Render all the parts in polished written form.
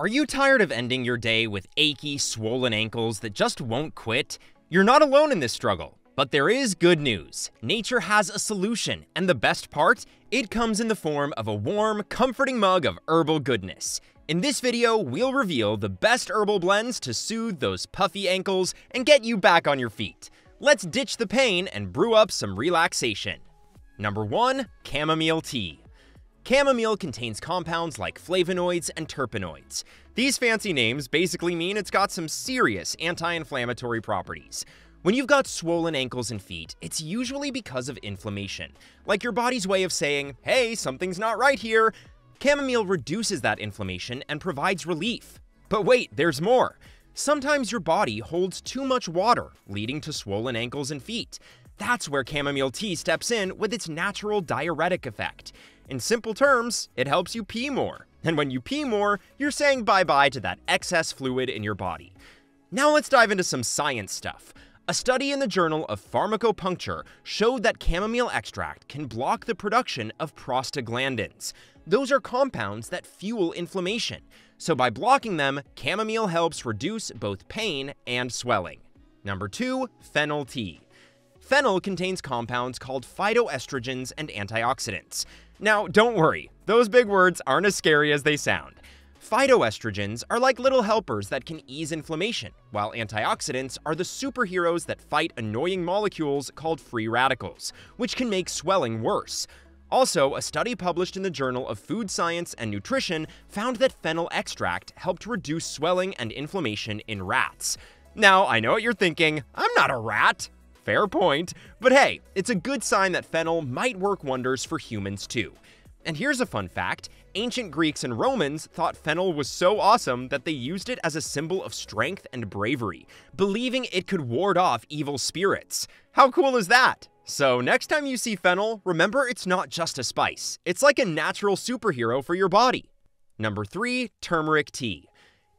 Are you tired of ending your day with achy, swollen ankles that just won't quit? You're not alone in this struggle, but there is good news. Nature has a solution, and the best part? It comes in the form of a warm, comforting mug of herbal goodness. In this video, we'll reveal the best herbal blends to soothe those puffy ankles and get you back on your feet. Let's ditch the pain and brew up some relaxation. Number 1. Chamomile Tea. Chamomile contains compounds like flavonoids and terpenoids. These fancy names basically mean it's got some serious anti-inflammatory properties. When you've got swollen ankles and feet, it's usually because of inflammation, like your body's way of saying, hey, something's not right here. Chamomile reduces that inflammation and provides relief. But wait, there's more. Sometimes your body holds too much water, leading to swollen ankles and feet. That's where chamomile tea steps in with its natural diuretic effect. In simple terms, it helps you pee more. And when you pee more, you're saying bye-bye to that excess fluid in your body. Now let's dive into some science stuff. A study in the Journal of Pharmacopuncture showed that chamomile extract can block the production of prostaglandins. Those are compounds that fuel inflammation. So by blocking them, chamomile helps reduce both pain and swelling. Number 2, fennel tea. Fennel contains compounds called phytoestrogens and antioxidants. Now, don't worry, those big words aren't as scary as they sound. Phytoestrogens are like little helpers that can ease inflammation, while antioxidants are the superheroes that fight annoying molecules called free radicals, which can make swelling worse. Also, a study published in the Journal of Food Science and Nutrition found that fennel extract helped reduce swelling and inflammation in rats. Now, I know what you're thinking, I'm not a rat! Fair point, but hey, it's a good sign that fennel might work wonders for humans too. And here's a fun fact, ancient Greeks and Romans thought fennel was so awesome that they used it as a symbol of strength and bravery, believing it could ward off evil spirits. How cool is that? So next time you see fennel, remember it's not just a spice, it's like a natural superhero for your body. Number 3, turmeric tea.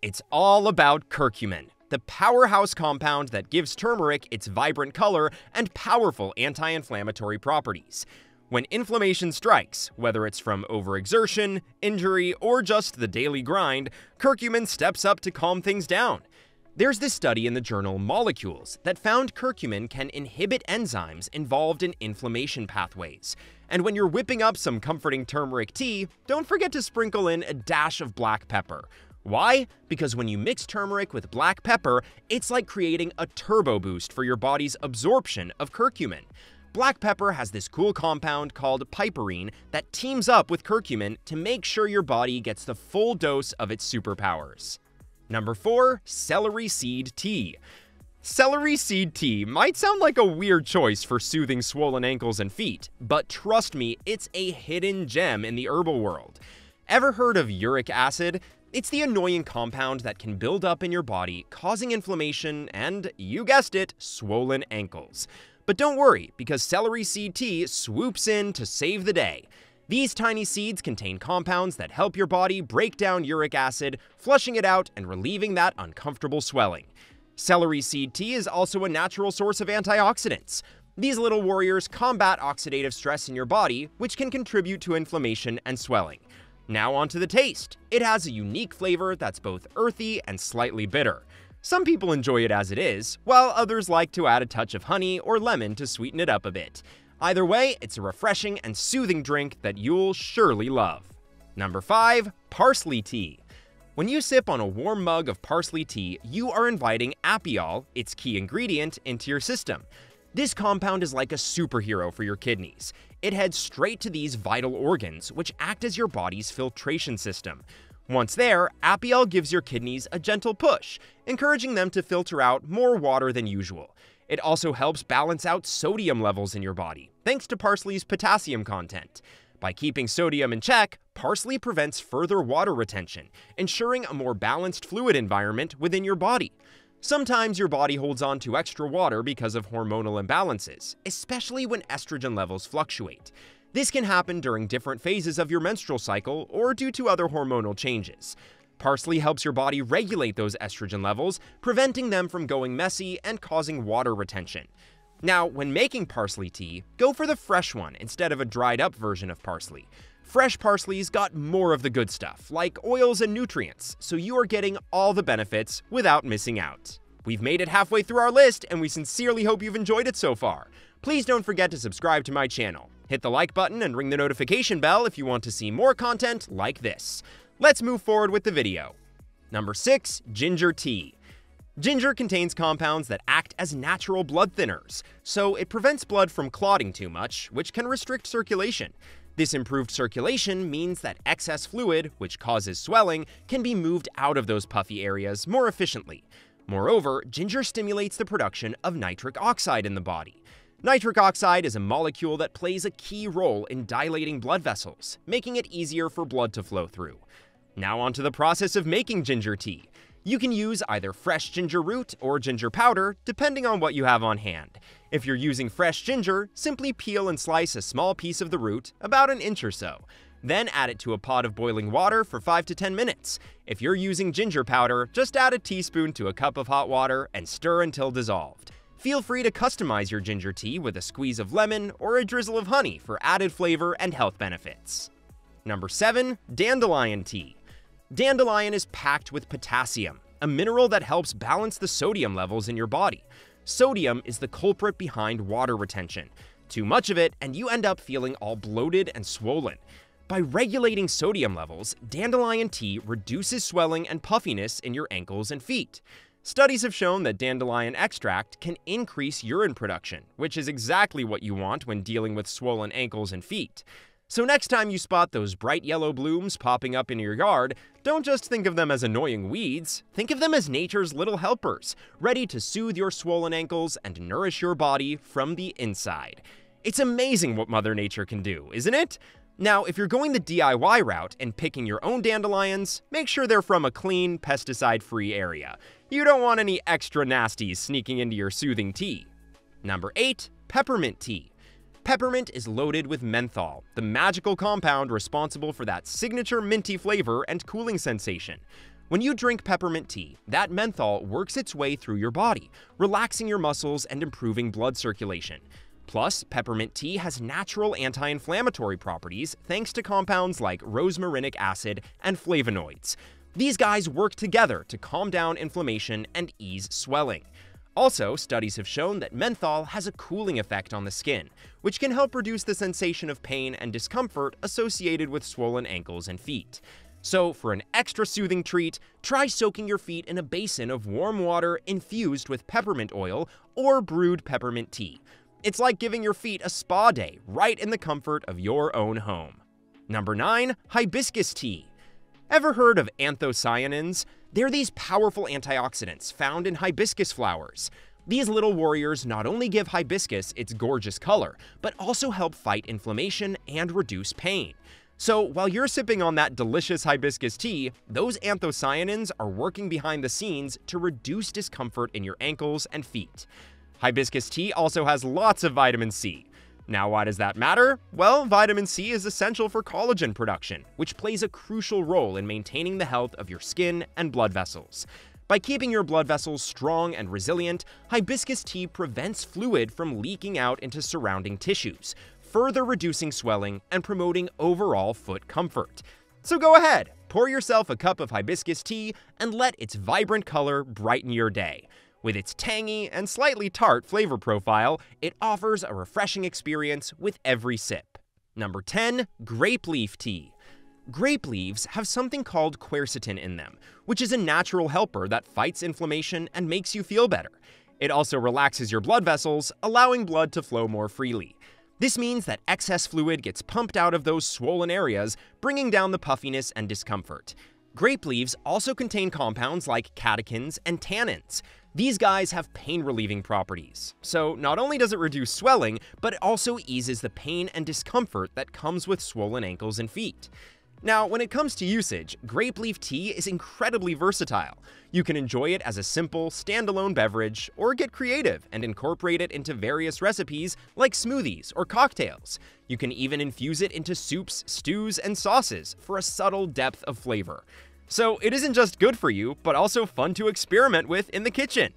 It's all about curcumin, the powerhouse compound that gives turmeric its vibrant color and powerful anti-inflammatory properties. When inflammation strikes, whether it's from overexertion, injury, or just the daily grind, curcumin steps up to calm things down. There's this study in the journal Molecules that found curcumin can inhibit enzymes involved in inflammation pathways. And when you're whipping up some comforting turmeric tea, don't forget to sprinkle in a dash of black pepper. Why? Because when you mix turmeric with black pepper, it's like creating a turbo boost for your body's absorption of curcumin. Black pepper has this cool compound called piperine that teams up with curcumin to make sure your body gets the full dose of its superpowers. Number 4, celery seed tea. Celery seed tea might sound like a weird choice for soothing swollen ankles and feet, but trust me, it's a hidden gem in the herbal world. Ever heard of uric acid? It's the annoying compound that can build up in your body, causing inflammation and, you guessed it, swollen ankles. But don't worry, because celery seed tea swoops in to save the day. These tiny seeds contain compounds that help your body break down uric acid, flushing it out and relieving that uncomfortable swelling. Celery seed tea is also a natural source of antioxidants. These little warriors combat oxidative stress in your body, which can contribute to inflammation and swelling. Now onto the taste. It has a unique flavor that's both earthy and slightly bitter. Some people enjoy it as it is, while others like to add a touch of honey or lemon to sweeten it up a bit. Either way, it's a refreshing and soothing drink that you'll surely love. Number 5, parsley tea. When you sip on a warm mug of parsley tea, you are inviting apiol, its key ingredient, into your system. This compound is like a superhero for your kidneys. It heads straight to these vital organs, which act as your body's filtration system. Once there, apiol gives your kidneys a gentle push, encouraging them to filter out more water than usual. It also helps balance out sodium levels in your body, thanks to parsley's potassium content. By keeping sodium in check, parsley prevents further water retention, ensuring a more balanced fluid environment within your body. Sometimes your body holds on to extra water because of hormonal imbalances, especially when estrogen levels fluctuate. This can happen during different phases of your menstrual cycle or due to other hormonal changes. Parsley helps your body regulate those estrogen levels, preventing them from going messy and causing water retention. Now, when making parsley tea, go for the fresh one instead of a dried up version of parsley. Fresh parsley's got more of the good stuff, like oils and nutrients, so you are getting all the benefits without missing out. We've made it halfway through our list, and we sincerely hope you've enjoyed it so far. Please don't forget to subscribe to my channel. Hit the like button and ring the notification bell if you want to see more content like this. Let's move forward with the video. Number 6. Ginger tea. Ginger contains compounds that act as natural blood thinners, so it prevents blood from clotting too much, which can restrict circulation. This improved circulation means that excess fluid, which causes swelling, can be moved out of those puffy areas more efficiently. Moreover, ginger stimulates the production of nitric oxide in the body. Nitric oxide is a molecule that plays a key role in dilating blood vessels, making it easier for blood to flow through. Now onto the process of making ginger tea. You can use either fresh ginger root or ginger powder, depending on what you have on hand. If you're using fresh ginger, simply peel and slice a small piece of the root, about an inch or so. Then add it to a pot of boiling water for 5 to 10 minutes. If you're using ginger powder, just add a teaspoon to a cup of hot water and stir until dissolved. Feel free to customize your ginger tea with a squeeze of lemon or a drizzle of honey for added flavor and health benefits. Number 7. Dandelion tea. Dandelion is packed with potassium, a mineral that helps balance the sodium levels in your body. Sodium is the culprit behind water retention. Too much of it, and you end up feeling all bloated and swollen. By regulating sodium levels, dandelion tea reduces swelling and puffiness in your ankles and feet. Studies have shown that dandelion extract can increase urine production, which is exactly what you want when dealing with swollen ankles and feet. So next time you spot those bright yellow blooms popping up in your yard, don't just think of them as annoying weeds, think of them as nature's little helpers, ready to soothe your swollen ankles and nourish your body from the inside. It's amazing what Mother Nature can do, isn't it? Now, if you're going the DIY route and picking your own dandelions, make sure they're from a clean, pesticide-free area. You don't want any extra nasties sneaking into your soothing tea. Number 8. Peppermint tea. Peppermint is loaded with menthol, the magical compound responsible for that signature minty flavor and cooling sensation. When you drink peppermint tea, that menthol works its way through your body, relaxing your muscles and improving blood circulation. Plus, peppermint tea has natural anti-inflammatory properties thanks to compounds like rosmarinic acid and flavonoids. These guys work together to calm down inflammation and ease swelling. Also, studies have shown that menthol has a cooling effect on the skin, which can help reduce the sensation of pain and discomfort associated with swollen ankles and feet. So, for an extra soothing treat, try soaking your feet in a basin of warm water infused with peppermint oil or brewed peppermint tea. It's like giving your feet a spa day right in the comfort of your own home. Number 9. Hibiscus tea. Ever heard of anthocyanins? They're these powerful antioxidants found in hibiscus flowers. These little warriors not only give hibiscus its gorgeous color, but also help fight inflammation and reduce pain. So while you're sipping on that delicious hibiscus tea, those anthocyanins are working behind the scenes to reduce discomfort in your ankles and feet. Hibiscus tea also has lots of vitamin C. Now, why does that matter? Well, vitamin C is essential for collagen production, which plays a crucial role in maintaining the health of your skin and blood vessels. By keeping your blood vessels strong and resilient, hibiscus tea prevents fluid from leaking out into surrounding tissues, further reducing swelling and promoting overall foot comfort. So go ahead, pour yourself a cup of hibiscus tea and let its vibrant color brighten your day. With its tangy and slightly tart flavor profile, it offers a refreshing experience with every sip. Number 10. Grape leaf tea. Grape leaves have something called quercetin in them, which is a natural helper that fights inflammation and makes you feel better. It also relaxes your blood vessels, allowing blood to flow more freely. This means that excess fluid gets pumped out of those swollen areas, bringing down the puffiness and discomfort. Grape leaves also contain compounds like catechins and tannins. These guys have pain-relieving properties, so not only does it reduce swelling, but it also eases the pain and discomfort that comes with swollen ankles and feet. Now, when it comes to usage, grape leaf tea is incredibly versatile. You can enjoy it as a simple, standalone beverage, or get creative and incorporate it into various recipes like smoothies or cocktails. You can even infuse it into soups, stews, and sauces for a subtle depth of flavor. So it isn't just good for you, but also fun to experiment with in the kitchen.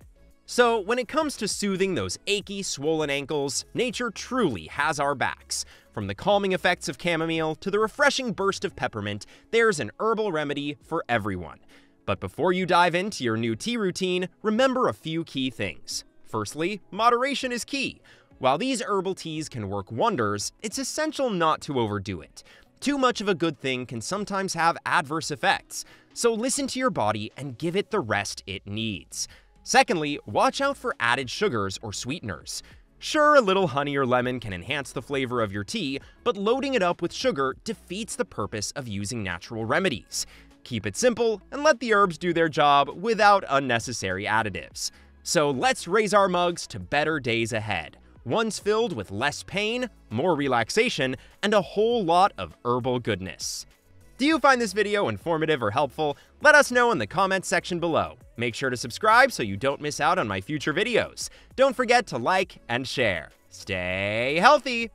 So when it comes to soothing those achy, swollen ankles, nature truly has our backs. From the calming effects of chamomile to the refreshing burst of peppermint, there's an herbal remedy for everyone. But before you dive into your new tea routine, remember a few key things. Firstly, moderation is key. While these herbal teas can work wonders, it's essential not to overdo it. Too much of a good thing can sometimes have adverse effects, so listen to your body and give it the rest it needs. Secondly, watch out for added sugars or sweeteners. Sure, a little honey or lemon can enhance the flavor of your tea, but loading it up with sugar defeats the purpose of using natural remedies. Keep it simple and let the herbs do their job without unnecessary additives. So let's raise our mugs to better days ahead, ones filled with less pain, more relaxation, and a whole lot of herbal goodness. Do you find this video informative or helpful? Let us know in the comments section below. Make sure to subscribe so you don't miss out on my future videos. Don't forget to like and share. Stay healthy!